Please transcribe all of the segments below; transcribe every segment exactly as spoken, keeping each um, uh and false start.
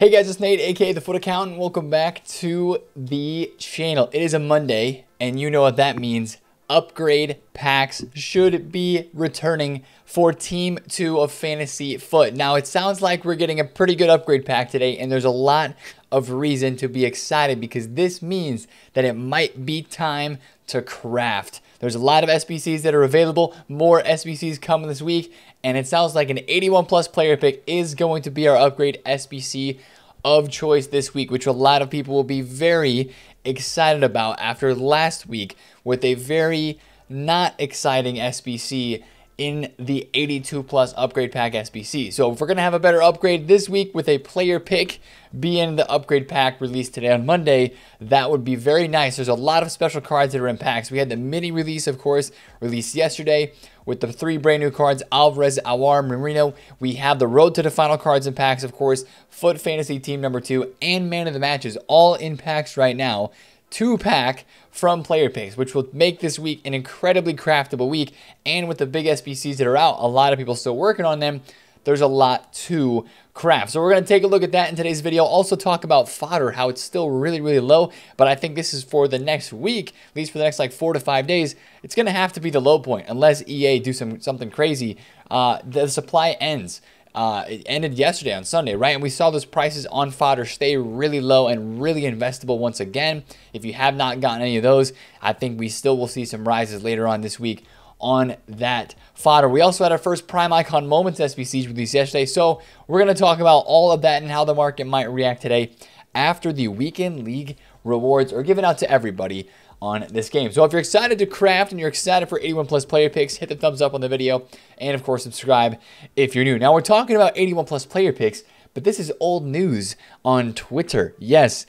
Hey guys, it's Nate, aka The FUT Accountant. Welcome back to the channel. It is a Monday, and you know what that means. Upgrade packs should be returning for Team two of Fantasy Foot. Now, it sounds like we're getting a pretty good upgrade pack today, and there's a lot of reason to be excited because this means that it might be time to craft. There's a lot of S B Cs that are available, more S B Cs coming this week, and it sounds like an eighty-one plus player pick is going to be our upgrade S B C of choice this week, which a lot of people will be very excited about after last week with a very not exciting S B C in the eighty-two plus upgrade pack S B C. So if we're gonna have a better upgrade this week with a player pick being the upgrade pack released today on Monday, that would be very nice. There's a lot of special cards that are in packs. We had the mini release, of course, released yesterday with the three brand new cards, Alvarez, Aouar, Merino. We have the road to the final cards in packs, of course, Foot Fantasy Team number two, and Man of the Matches, all in packs right now. Two pack from player picks, which will make this week an incredibly craftable week. And with the big S B Cs that are out, a lot of people still working on them, there's a lot to craft. So we're going to take a look at that in today's video. Also talk about fodder, how it's still really, really low. But I think this is for the next week, at least for the next like four to five days. It's going to have to be the low point unless E A do some something crazy. Uh, the supply ends. Uh, it ended yesterday on Sunday, right? And we saw those prices on fodder stay really low and really investable once again. If you have not gotten any of those, I think we still will see some rises later on this week on that fodder. We also had our first Prime Icon Moments S B Cs released yesterday. So we're going to talk about all of that and how the market might react today after the weekend league rewards are given out to everybody on this game. So if you're excited to craft and you're excited for eighty-one plus player picks, hit the thumbs up on the video and of course subscribe if you're new. Now we're talking about eighty-one plus player picks, but this is old news on Twitter. Yes,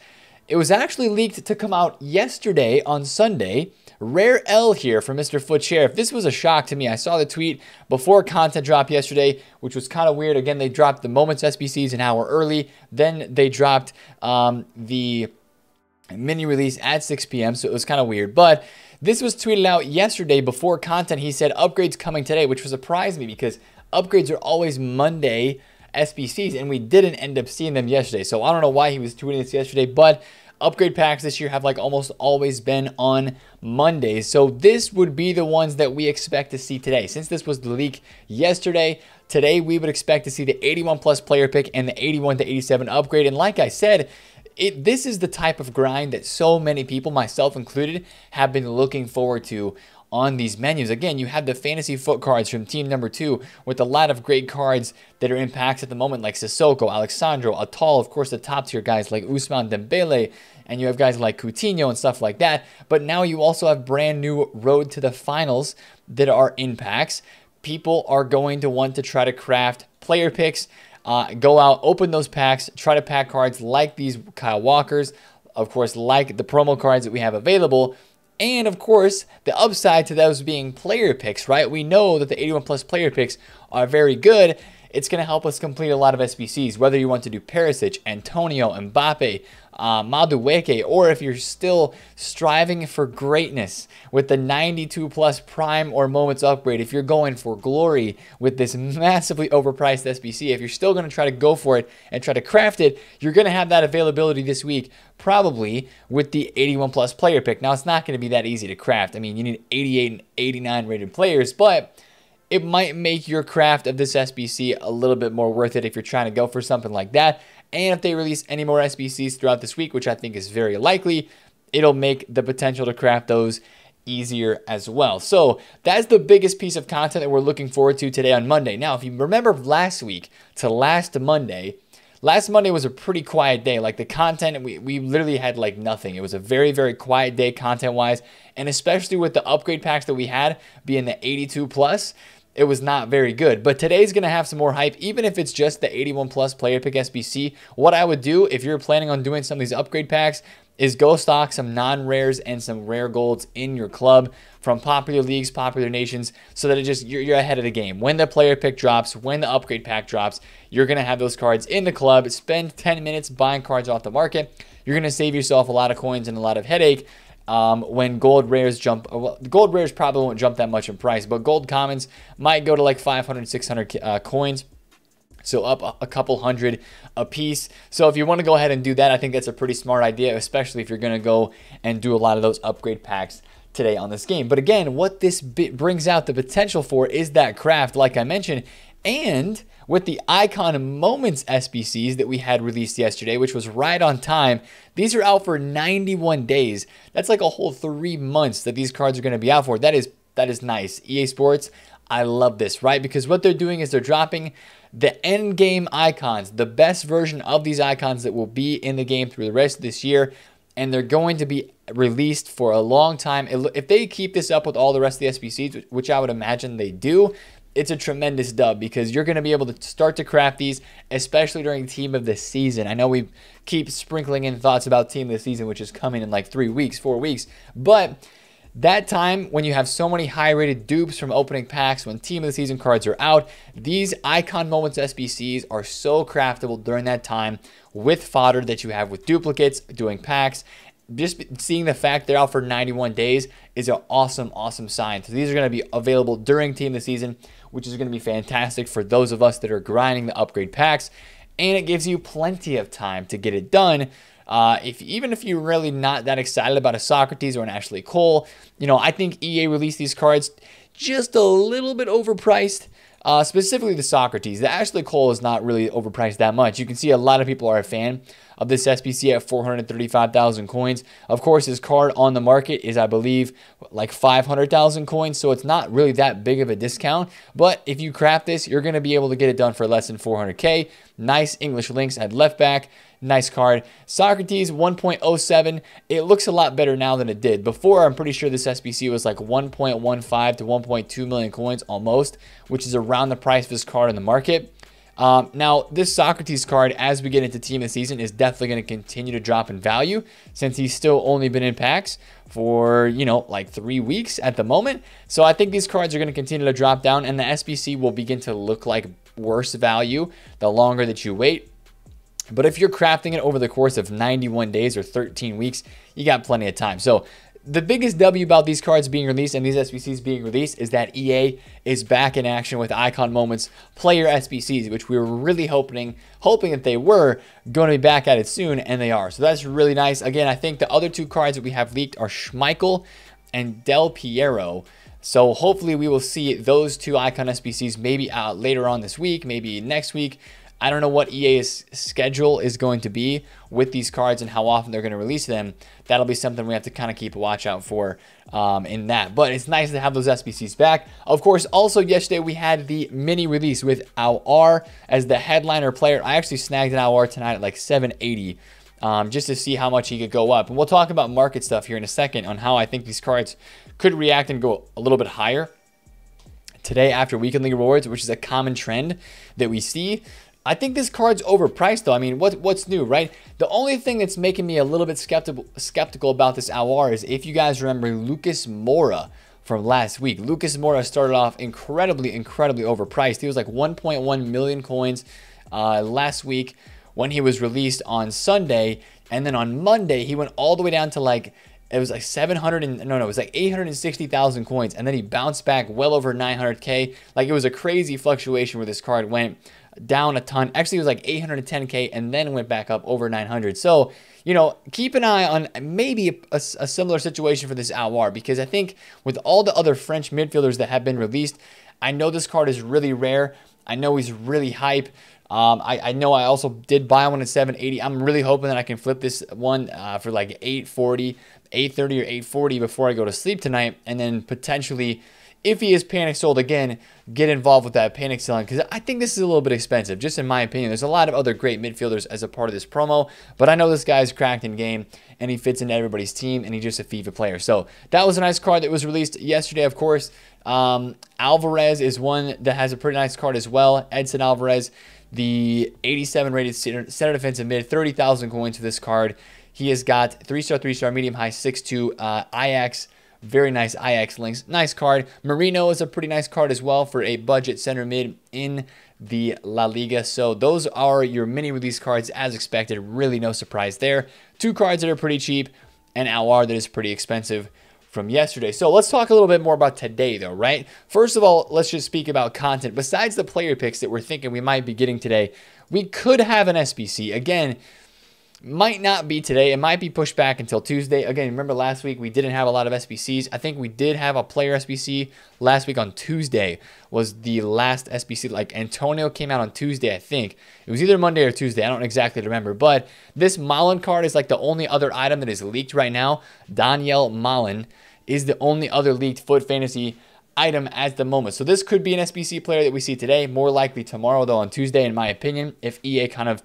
it was actually leaked to come out yesterday on Sunday. Rare L here for Mister Foot Sheriff. This was a shock to me. I saw the tweet before content drop yesterday, which was kind of weird. Again, they dropped the Moments S B Cs an hour early. Then they dropped um, the mini release at six p m So it was kind of weird, but this was tweeted out yesterday before content. He said upgrades coming today, which surprised me because upgrades are always Monday S B Cs and we didn't end up seeing them yesterday. So I don't know why he was tweeting this yesterday, but upgrade packs this year have like almost always been on Mondays. So this would be the ones that we expect to see today. Since this was the leak yesterday, today we would expect to see the eighty-one plus player pick and the eighty-one to eighty-seven upgrade. And like I said, It, this is the type of grind that so many people, myself included, have been looking forward to on these menus. Again, you have the fantasy foot cards from team number two with a lot of great cards that are in packs at the moment, like Sissoko, Alexandro, Atal, of course, the top tier guys like Usman Dembele, and you have guys like Coutinho and stuff like that. But now you also have brand new road to the finals that are in packs. People are going to want to try to craft player picks. Uh, go out, open those packs, try to pack cards like these Kyle Walkers, of course, like the promo cards that we have available. And of course, the upside to those being player picks, right? We know that the eighty-one plus player picks are very good. It's going to help us complete a lot of S B Cs, whether you want to do Perisic, Antonio, Mbappe, uh, Madueke, or if you're still striving for greatness with the ninety-two plus Prime or Moments upgrade, if you're going for glory with this massively overpriced S B C, if you're still going to try to go for it and try to craft it, you're going to have that availability this week, probably with the eighty-one plus player pick. Now, it's not going to be that easy to craft. I mean, you need eighty-eight and eighty-nine rated players, but it might make your craft of this S B C a little bit more worth it if you're trying to go for something like that. And if they release any more S B Cs throughout this week, which I think is very likely, it'll make the potential to craft those easier as well. So that's the biggest piece of content that we're looking forward to today on Monday. Now, if you remember last week to last Monday, last Monday was a pretty quiet day. Like the content, we, we literally had like nothing. It was a very, very quiet day content-wise. And especially with the upgrade packs that we had being the eighty-two plus, it was not very good, but today's going to have some more hype, even if it's just the eighty-one plus player pick S B C. What I would do if you're planning on doing some of these upgrade packs is go stock some non-rares and some rare golds in your club from popular leagues, popular nations, so that it just you're, you're ahead of the game. When the player pick drops, when the upgrade pack drops, you're going to have those cards in the club. Spend ten minutes buying cards off the market. You're going to save yourself a lot of coins and a lot of headache. Um, when gold rares jump, well, gold rares probably won't jump that much in price, but gold commons might go to like five hundred, six hundred uh, coins. So up a couple hundred a piece. So if you want to go ahead and do that, I think that's a pretty smart idea, especially if you're going to go and do a lot of those upgrade packs today on this game. But again, what this bit brings out the potential for is that craft, like I mentioned, and with the Icon Moments S B Cs that we had released yesterday, which was right on time, these are out for ninety-one days. That's like a whole three months that these cards are going to be out for. That is, that is nice. E A Sports, I love this, right? Because what they're doing is they're dropping the end game icons, the best version of these icons that will be in the game through the rest of this year, and they're going to be released for a long time. If they keep this up with all the rest of the S B Cs, which I would imagine they do, it's a tremendous dub because you're going to be able to start to craft these, especially during Team of the Season. I know we keep sprinkling in thoughts about Team of the Season, which is coming in like three weeks, four weeks, but that time when you have so many high-rated dupes from opening packs, when Team of the Season cards are out, these Icon Moments S B Cs are so craftable during that time with fodder that you have with duplicates, doing packs. Just seeing the fact they're out for ninety-one days is an awesome, awesome sign. So these are going to be available during Team of the Season, which is going to be fantastic for those of us that are grinding the upgrade packs. And it gives you plenty of time to get it done. Uh, if even if you're really not that excited about a Socrates or an Ashley Cole, you know, I think E A released these cards just a little bit overpriced, uh, specifically the Socrates. The Ashley Cole is not really overpriced that much. You can see a lot of people are a fan of this S B C at four hundred thirty-five thousand coins. Of course, his card on the market is, I believe, like five hundred thousand coins, so it's not really that big of a discount. But if you craft this, you're going to be able to get it done for less than four hundred K. Nice English links at left back. Nice card. Socrates one point oh seven. It looks a lot better now than it did. Before, I'm pretty sure this S B C was like one point one five to one point two million coins almost, which is around the price of this card on the market. Um, now, this Socrates card, as we get into Team of the Season, is definitely going to continue to drop in value since he's still only been in packs for, you know, like three weeks at the moment. So I think these cards are going to continue to drop down and the S B C will begin to look like worse value the longer that you wait. But if you're crafting it over the course of ninety-one days or thirteen weeks, you got plenty of time. So the biggest W about these cards being released and these S B Cs being released is that E A is back in action with Icon Moments player S B Cs, which we were really hoping, hoping that they were going to be back at it soon, and they are. So that's really nice. Again, I think the other two cards that we have leaked are Schmeichel and Del Piero. So hopefully we will see those two Icon S B Cs maybe out later on this week, maybe next week. I don't know what E A's schedule is going to be with these cards and how often they're going to release them. That'll be something we have to kind of keep a watch out for um, in that. But it's nice to have those S B Cs back. Of course, also yesterday we had the mini release with Aouar as the headliner player. I actually snagged an Aouar tonight at like seven eighty um, just to see how much he could go up. And we'll talk about market stuff here in a second on how I think these cards could react and go a little bit higher today after Weekend League Rewards, which is a common trend that we see. I think this card's overpriced, though. I mean, what, what's new, right? The only thing that's making me a little bit skeptical skeptical about this Aouar is if you guys remember Lucas Moura from last week. Lucas Moura started off incredibly, incredibly overpriced. He was like one point one million coins uh, last week when he was released on Sunday. And then on Monday, he went all the way down to like, it was like seven hundred and no, no, it was like eight hundred sixty thousand coins. And then he bounced back well over nine hundred K. Like it was a crazy fluctuation where this card went down a ton. Actually, it was like eight hundred ten K and then went back up over nine hundred. So, you know, keep an eye on maybe a, a, a similar situation for this Aouar, because I think with all the other French midfielders that have been released, I know this card is really rare. I know he's really hype. Um, I, I know I also did buy one at seven eighty. I'm really hoping that I can flip this one uh, for like eight forty, eight thirty or eight forty before I go to sleep tonight, and then potentially, if he is panic sold again, get involved with that panic selling, because I think this is a little bit expensive, just in my opinion. There's a lot of other great midfielders as a part of this promo, but I know this guy's cracked in game, and he fits into everybody's team, and he's just a FIFA player. So that was a nice card that was released yesterday, of course. Um, Alvarez is one that has a pretty nice card as well. Edson Alvarez, the eighty-seven rated center defensive mid, thirty thousand coins for this card. He has got three star, three star, medium high, six two, uh, Ajax. Very nice I X links. Nice card. Merino is a pretty nice card as well for a budget center mid in the La Liga. So those are your mini release cards as expected. Really no surprise there. Two cards that are pretty cheap and Aouar that is pretty expensive from yesterday. So let's talk a little bit more about today though, right? First of all, let's just speak about content. Besides the player picks that we're thinking we might be getting today, we could have an S B C. Again, might not be today. It might be pushed back until Tuesday. Again, remember last week we didn't have a lot of S B Cs. I think we did have a player S B C last week on Tuesday was the last S B C. Like Antonio came out on Tuesday, I think. It was either Monday or Tuesday. I don't exactly remember. But this Malen card is like the only other item that is leaked right now. Donyell Malen is the only other leaked Foot Fantasy item at the moment. So this could be an S B C player that we see today. More likely tomorrow though on Tuesday in my opinion if E A kind of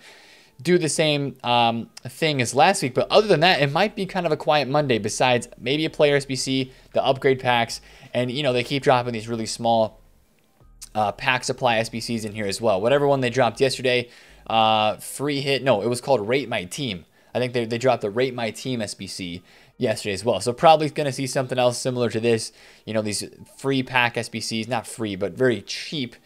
do the same um, thing as last week. But other than that, it might be kind of a quiet Monday besides maybe a player S B C, the upgrade packs, and, you know, they keep dropping these really small uh, pack supply S B Cs in here as well. Whatever one they dropped yesterday, uh, free hit. No, it was called Rate My Team. I think they, they dropped the Rate My Team S B C yesterday as well. So probably going to see something else similar to this. You know, these free pack S B Cs, not free, but very cheap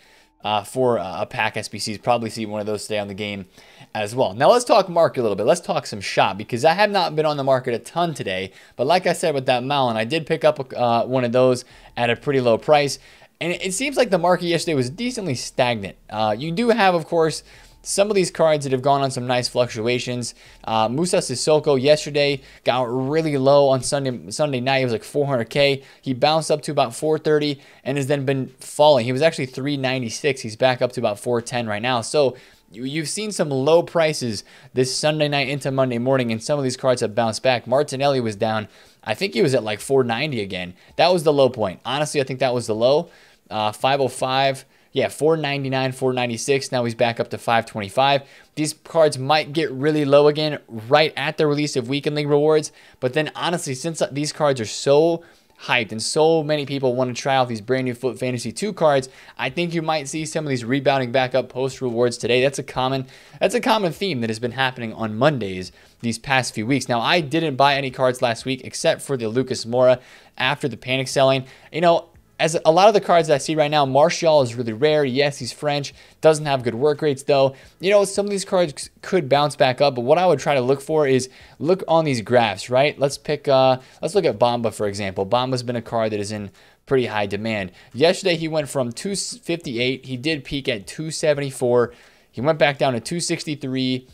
Uh, for a pack S B Cs, probably see one of those stay on the game as well. Now let's talk market a little bit. Let's talk some shop because I have not been on the market a ton today. But like I said with that Malen, I did pick up uh, one of those at a pretty low price. And it seems like the market yesterday was decently stagnant. Uh, you do have, of course, some of these cards that have gone on some nice fluctuations. Uh, Musa Sissoko yesterday got really low on Sunday Sunday night. It was like four hundred K. He bounced up to about four thirty and has then been falling. He was actually three ninety-six. He's back up to about four ten right now. So you've seen some low prices this Sunday night into Monday morning, and some of these cards have bounced back. Martinelli was down. I think he was at like four ninety again. That was the low point. Honestly, I think that was the low. Uh, five oh five. Yeah, four ninety-nine, four ninety-six. Now he's back up to five twenty-five. These cards might get really low again right at the release of Weekend League rewards. But then, honestly, since these cards are so hyped and so many people want to try out these brand new Foot Fantasy two cards, I think you might see some of these rebounding back up post rewards today. That's a common, that's a common theme that has been happening on Mondays these past few weeks. Now, I didn't buy any cards last week except for the Lucas Moura after the panic selling. You know, as a lot of the cards that I see right now, Martial is really rare. Yes, he's French. Doesn't have good work rates, though. You know, some of these cards could bounce back up, but what I would try to look for is look on these graphs, right? Let's pick, uh, let's look at Bamba, for example. Bamba's been a card that is in pretty high demand. Yesterday, he went from two fifty-eight. He did peak at two seventy-four. He went back down to two sixty-three.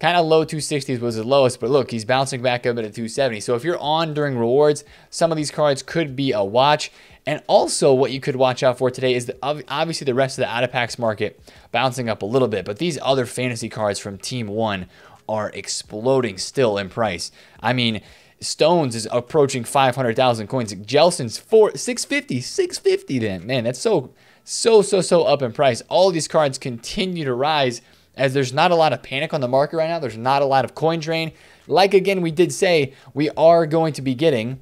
Kind of low two sixties was the lowest, but look, he's bouncing back up at a two seventy. So if you're on during rewards, some of these cards could be a watch. And also what you could watch out for today is the, obviously the rest of the out-of-packs market bouncing up a little bit. But these other fantasy cards from Team one are exploding still in price. I mean, Stones is approaching five hundred thousand coins. Jelson's four, six fifty, six fifty then. Man, that's so, so, so, so up in price. All these cards continue to rise as there's not a lot of panic on the market right now. There's not a lot of coin drain. Like, again, we did say we are going to be getting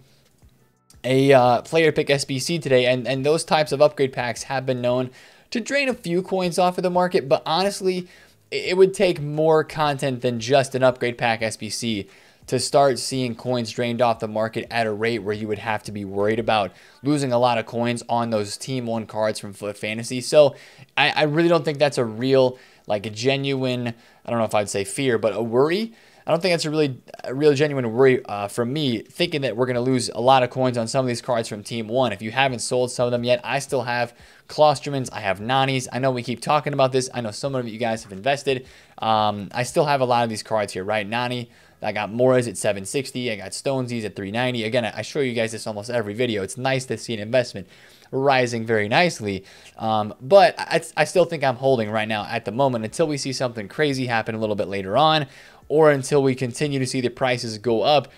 a uh, player pick S B C today, and, and those types of upgrade packs have been known to drain a few coins off of the market, but honestly, it would take more content than just an upgrade pack S B C to start seeing coins drained off the market at a rate where you would have to be worried about losing a lot of coins on those Team one cards from Foot Fantasy. So I, I really don't think that's a real, like a genuine, I don't know if I'd say fear, but a worry. I don't think that's a really, a real genuine worry uh, from me, thinking that we're going to lose a lot of coins on some of these cards from Team one. If you haven't sold some of them yet, I still have Klostermans. I have Nani's. I know we keep talking about this. I know some of you guys have invested. Um, I still have a lot of these cards here, right? Nani. I got Morris at seven sixty. I got Stonesies at three ninety. Again, I show you guys this almost every video. It's nice to see an investment rising very nicely. Um, but I, I still think I'm holding right now at the moment until we see something crazy happen a little bit later on, or until we continue to see the prices go up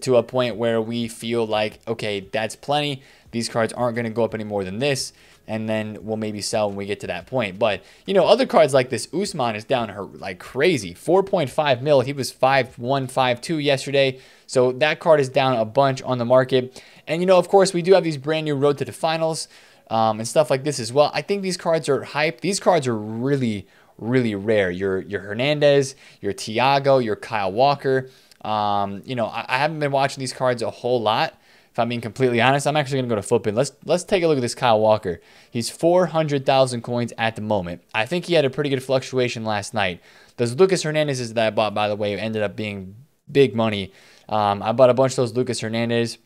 to a point where we feel like, okay, that's plenty. These cards aren't going to go up any more than this. And then we'll maybe sell when we get to that point. But, you know, other cards like this, Usman is down her like crazy. four point five mil. He was five one, five two yesterday. So that card is down a bunch on the market. And, you know, of course, we do have these brand new Road to the Finals um, and stuff like this as well. I think these cards are hype. These cards are really, really rare. Your, your Hernandez, your Tiago, your Kyle Walker. Um, you know, I, I haven't been watching these cards a whole lot. If I'm being completely honest, I'm actually going to go to Footbin. Let's let's take a look at this Kyle Walker. He's four hundred thousand coins at the moment. I think he had a pretty good fluctuation last night. Those Lucas Hernandez's that I bought, by the way, ended up being big money. Um, I bought a bunch of those Lucas Hernandez.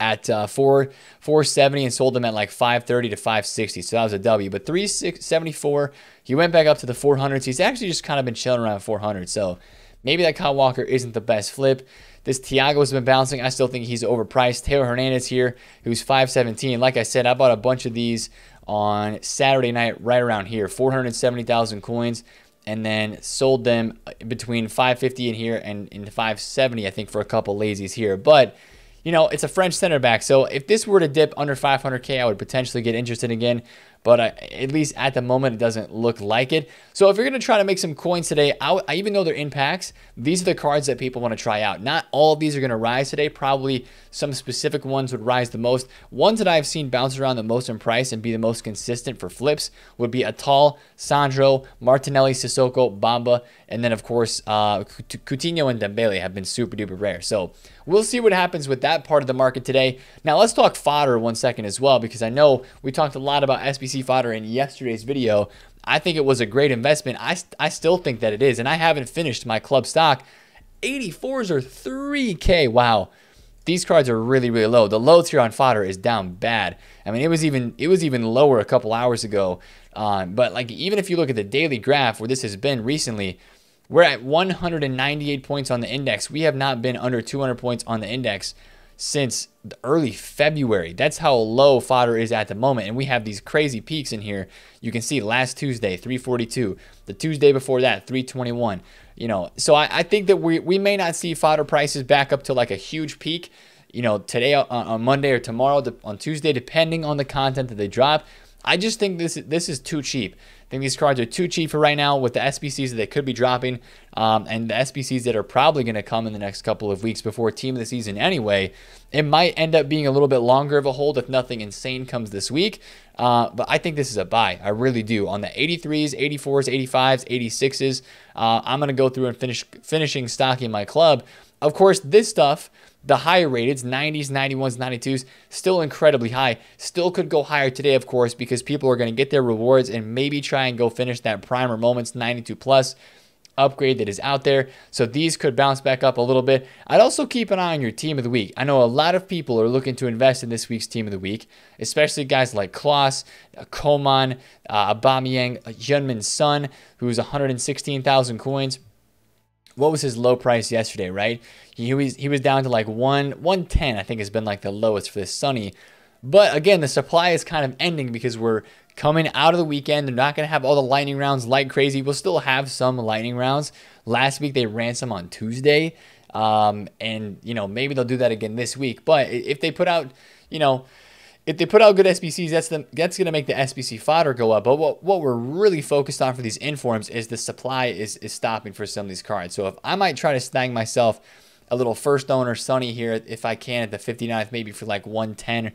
at uh, four seventy and sold him at like five thirty to five sixty. So that was a W. But three seventy-four, he went back up to the four hundreds. He's actually just kind of been chilling around four hundred. So maybe that Kyle Walker isn't the best flip. This Tiago has been bouncing. I still think he's overpriced. Taylor Hernandez here, who's five seventeen. Like I said, I bought a bunch of these on Saturday night right around here, four hundred seventy thousand coins, and then sold them between five fifty in here and in five seventy, I think, for a couple lazies here. But, you know, it's a French center back. So if this were to dip under five hundred K, I would potentially get interested again. But I, at least at the moment, it doesn't look like it. So if you're going to try to make some coins today, I, I even though they're in packs, these are the cards that people want to try out. Not all of these are going to rise today. Probably some specific ones would rise the most. Ones that I've seen bounce around the most in price and be the most consistent for flips would be Atal, Sandro, Martinelli, Sissoko, Bamba, and then, of course, uh, Coutinho and Dembele have been super duper rare. So we'll see what happens with that part of the market today. Now, let's talk fodder one second as well, because I know we talked a lot about S B C fodder in yesterday's video. I think it was a great investment. I, I still think that it is, and I haven't finished my club stock. eighty-fours are three K. Wow. These cards are really, really low. The lows here on fodder is down bad. I mean, it was even it was even lower a couple hours ago. Um, but like even if you look at the daily graph where this has been recently, we're at one hundred ninety-eight points on the index. We have not been under two hundred points on the index since early February. That's how low fodder is at the moment. And we have these crazy peaks in here. You can see last Tuesday, three forty-two. The Tuesday before that, three twenty-one. You know, so I, I think that we, we may not see fodder prices back up to like a huge peak, you know, today on, on Monday or tomorrow on Tuesday, depending on the content that they drop. I just think this, this is too cheap. I think these cards are too cheap for right now with the S B Cs that they could be dropping um, and the S B Cs that are probably going to come in the next couple of weeks before team of the season anyway. It might end up being a little bit longer of a hold if nothing insane comes this week. Uh, but I think this is a buy. I really do. On the eighty-threes, eighty-fours, eighty-fives, eighty-sixes, uh, I'm going to go through and finish finishing stocking my club. Of course, this stuff, the higher rateds, nineties, ninety-ones, ninety-twos, still incredibly high. Still could go higher today, of course, because people are going to get their rewards and maybe try and go finish that primer moments ninety-two plus upgrade that is out there. So these could bounce back up a little bit. I'd also keep an eye on your team of the week. I know a lot of people are looking to invest in this week's team of the week, especially guys like Klaus, Coman, uh, Aubameyang, Heung-min Son, who's one hundred sixteen thousand coins. What was his low price yesterday, right? He was he was down to like one one ten. I think has been like the lowest for this Sunny. But again, the supply is kind of ending because we're coming out of the weekend. They're not going to have all the lightning rounds like crazy. We'll still have some lightning rounds. Last week they ran some on Tuesday, um, and you know maybe they'll do that again this week. But if they put out, you know. If they put out good S B Cs, that's the, that's going to make the S B C fodder go up. But what, what we're really focused on for these informs is the supply is, is stopping for some of these cards. So if I might try to snag myself a little first owner Sunny here, if I can, at the fifty-ninth, maybe for like one ten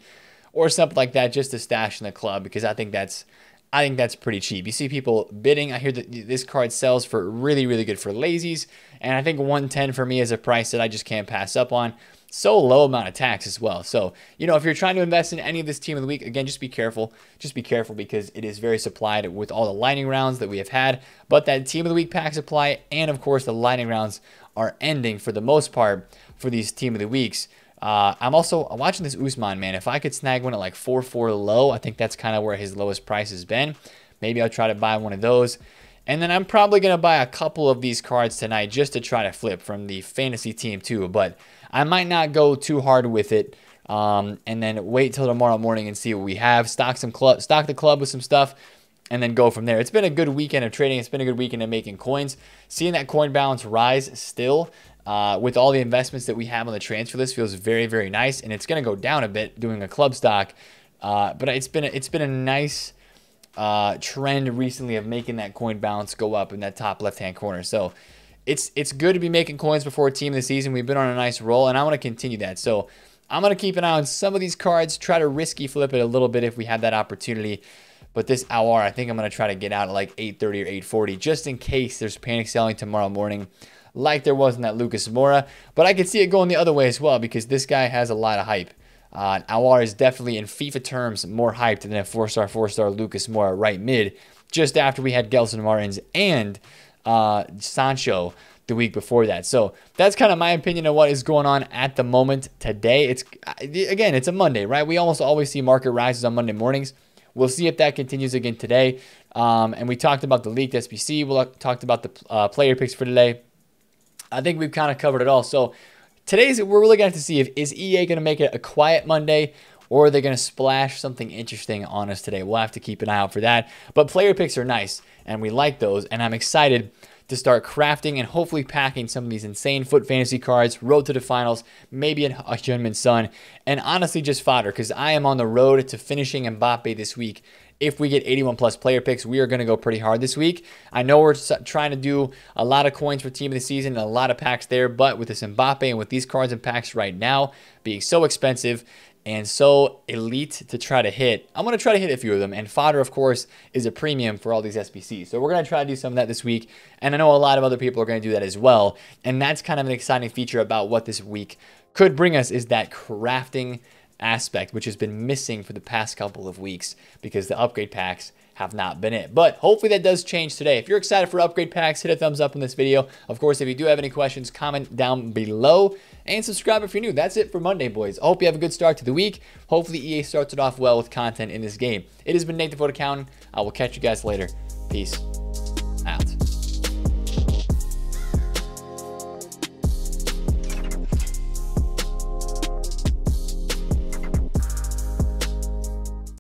or something like that, just to stash in the club, because I think that's I think that's pretty cheap. You see people bidding. I hear that this card sells for really, really good for lazies. And I think one ten for me is a price that I just can't pass up on. So low amount of tax as well. So, you know, if you're trying to invest in any of this team of the week, again, just be careful. Just be careful because it is very supplied with all the lightning rounds that we have had. But that team of the week pack supply and, of course, the lightning rounds are ending for the most part for these team of the weeks. Uh, I'm also watching this Usman, man. If I could snag one at like four four low, I think that's kind of where his lowest price has been. Maybe I'll try to buy one of those. And then I'm probably going to buy a couple of these cards tonight just to try to flip from the fantasy team too. But I might not go too hard with it um, and then wait till tomorrow morning and see what we have. Stock some club, stock the club with some stuff and then go from there. It's been a good weekend of trading. It's been a good weekend of making coins. Seeing that coin balance rise still uh, with all the investments that we have on the transfer list feels very, very nice. And it's going to go down a bit doing a club stock. Uh, but it's been a, it's been a nice... uh trend recently of making that coin balance go up in that top left hand corner. So it's it's good to be making coins before a team this season. We've been on a nice roll and I want to continue that. So I'm going to keep an eye on some of these cards, try to risky flip it a little bit if we have that opportunity. But this Aouar, I think I'm going to try to get out at like eight thirty or eight forty just in case there's panic selling tomorrow morning like there was in that Lucas Moura. But I could see it going the other way as well because this guy has a lot of hype. Uh, Aouar is definitely, in FIFA terms, more hyped than a four-star, four-star Lucas Moura right mid, just after we had Gelson Martins and uh, Sancho the week before that. So that's kind of my opinion of what is going on at the moment today. It's again, it's a Monday, right? We almost always see market rises on Monday mornings. We'll see if that continues again today. Um, and we talked about the leaked S B C. We we'll talked about the uh, player picks for today. I think we've kind of covered it all. So today's, we're really going to have to see if is E A going to make it a quiet Monday, or are they going to splash something interesting on us today? We'll have to keep an eye out for that. But player picks are nice, and we like those, and I'm excited to start crafting and hopefully packing some of these insane foot fantasy cards, road to the finals, maybe an Heung-Min Son, and honestly just fodder, because I am on the road to finishing Mbappe this week. If we get eighty-one plus player picks, we are going to go pretty hard this week. I know we're trying to do a lot of coins for team of the season and a lot of packs there, but with this Mbappe and with these cards and packs right now being so expensive and so elite to try to hit, I'm going to try to hit a few of them. And fodder, of course, is a premium for all these S B Cs. So we're going to try to do some of that this week. And I know a lot of other people are going to do that as well. And that's kind of an exciting feature about what this week could bring us, is that crafting aspect, which has been missing for the past couple of weeks because the upgrade packs have not been it. But hopefully that does change today. If you're excited for upgrade packs, hit a thumbs up in this video. Of course, if you do have any questions, comment down below and subscribe if you're new. That's it for Monday, boys. I hope you have a good start to the week. Hopefully E A starts it off well with content in this game. It has been Nate, the FUT Accountant. I will catch you guys later. Peace.